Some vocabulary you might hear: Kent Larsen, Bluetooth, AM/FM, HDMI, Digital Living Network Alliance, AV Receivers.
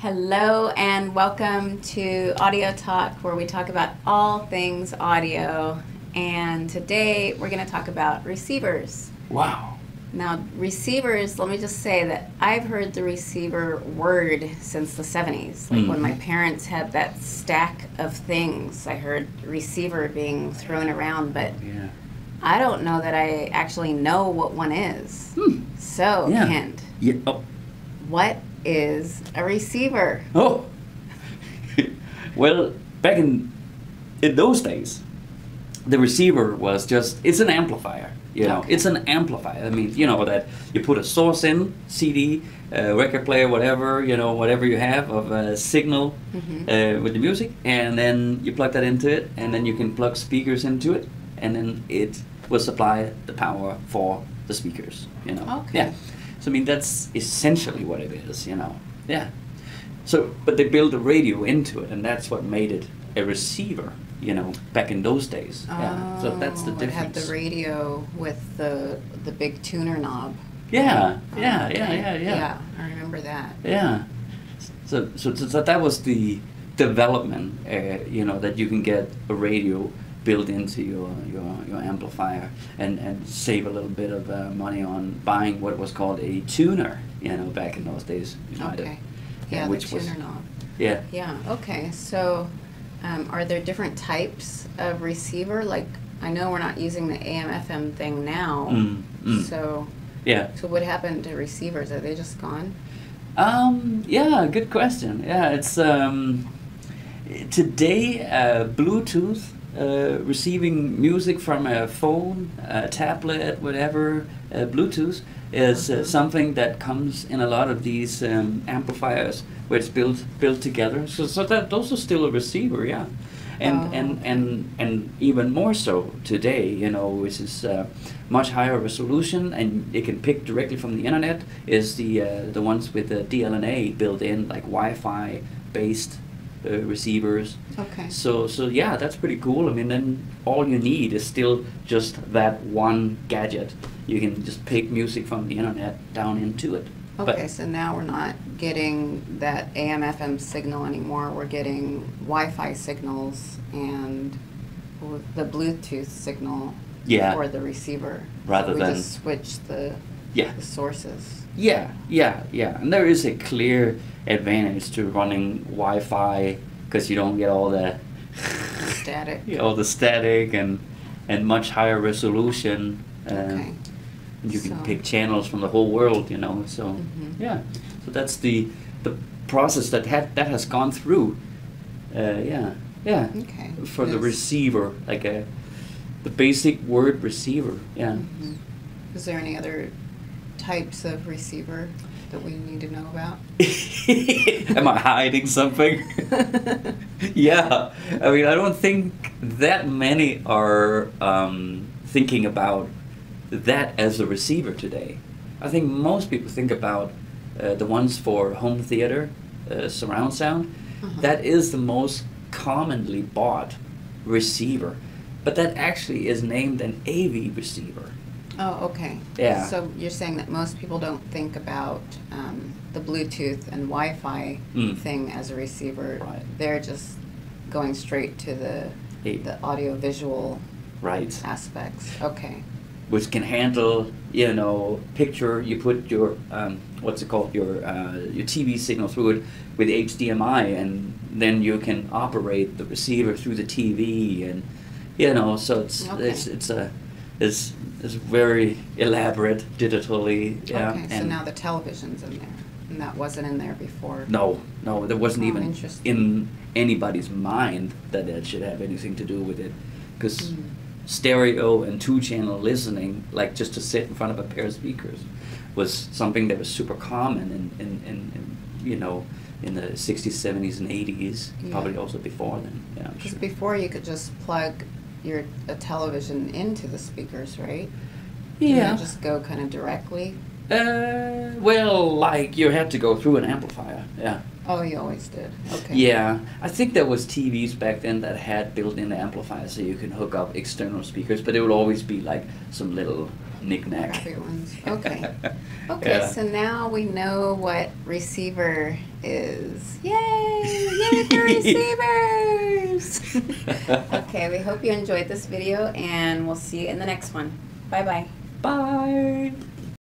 Hello and welcome to Audio Talk, where we talk about all things audio. And today we're going to talk about receivers. Wow. Now receivers, let me just say that I've heard the receiver word since the 70s. Like when my parents had that stack of things, I heard receiver being thrown around, but yeah. I don't know that I actually know what one is. So, yeah. Kent, yeah. Oh. What is a receiver? Oh, well, back in those days, the receiver was just, it's an amplifier, you know, okay. It's an amplifier. I mean, you know, that you put a source in, CD, record player, whatever, you know, whatever you have of a signal with the music, and then you plug that into it, and then you can plug speakers into it, and then it will supply the power for the speakers, you know. Okay. Yeah. So, I mean, that's essentially what it is, you know. Yeah. So, but they built a radio into it, and that's what made it a receiver, you know, back in those days. Oh, yeah. So that's the difference. It had the radio with the big tuner knob. Yeah. Yeah, yeah, yeah, yeah. Yeah, I remember that. Yeah. So that was the development, you know, that you can get a radio built into your amplifier and save a little bit of money on buying what was called a tuner, you know, back in those days. You know, okay. Yeah, which the tuner knob. Yeah. Yeah, okay. So are there different types of receiver? Like, I know we're not using the AM/FM thing now, so yeah. So what happened to receivers? Are they just gone? Yeah, good question. Yeah, it's today Bluetooth receiving music from a phone, a tablet, whatever, Bluetooth is something that comes in a lot of these amplifiers where it's built together. So that those are still a receiver, yeah, and even more so today, you know, which is much higher resolution and it can pick directly from the internet. Is the ones with the DLNA built in, like Wi-Fi based. Receivers. Okay. So yeah, that's pretty cool. I mean, then all you need is still just that one gadget. You can just pick music from the internet down into it. Okay, but so now we're not getting that AM/FM signal anymore. We're getting Wi-Fi signals and the Bluetooth signal for the receiver. Rather than just switch the sources. Yeah, yeah, yeah. And there is a clear advantage to running Wi-Fi because you don't get all the static, you know, all the static and much higher resolution. Okay. You can pick channels from the whole world, you know. So yeah, so that's the process that has gone through. Yeah, yeah. Okay. For the receiver, like the basic word receiver. Yeah. Is there any other types of receiver that we need to know about? Am I hiding something? Yeah, I mean, I don't think that many are thinking about that as a receiver today. I think most people think about the ones for home theater, surround sound. That is the most commonly bought receiver, but that actually is named an AV receiver. Oh, okay. Yeah. So you're saying that most people don't think about the Bluetooth and Wi-Fi thing as a receiver. Right. They're just going straight to the audio-visual aspects. Okay. Which can handle, you know, picture. You put your what's it called? Your TV signal through it with HDMI, and then you can operate the receiver through the TV, and you know, so it's very elaborate digitally. Yeah. Okay, so now the television's in there, and that wasn't in there before. No, there wasn't even in anybody's mind that it should have anything to do with it, because stereo and 2-channel listening, like just to sit in front of a pair of speakers, was something that was super common in you know, in the 60s, 70s, and 80s, probably also before then. Yeah, because before you could just plug a television into the speakers, right? Yeah. You don't just go kind of directly? Well, like, you had to go through an amplifier, yeah. Oh, you always did, okay. Yeah, I think there was TVs back then that had built-in amplifiers so you can hook up external speakers, but it would always be like some little knick-knack. Okay. Okay, yeah. So now we know what receiver is. Yay! Yay for receivers! Okay, we hope you enjoyed this video, and we'll see you in the next one. Bye-bye. Bye.